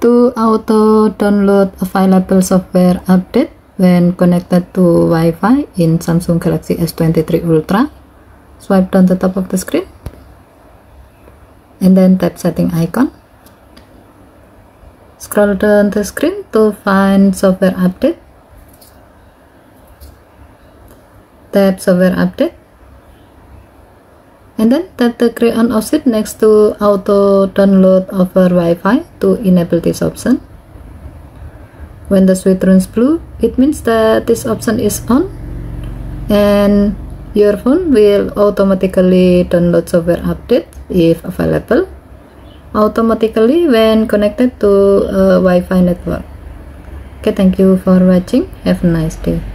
to auto download available software update when connected to Wi-Fi in Samsung Galaxy S23 Ultra. Swipe down the top of the screen and then tap setting icon. Scroll down the screen to find software update. Tap software update and then tap the gray on off switch next to auto download over Wi-Fi to enable this option. When the switch turns blue, it means that this option is on and your phone will automatically download software update if available automatically when connected to a Wi-Fi network. Okay, thank you for watching. Have a nice day.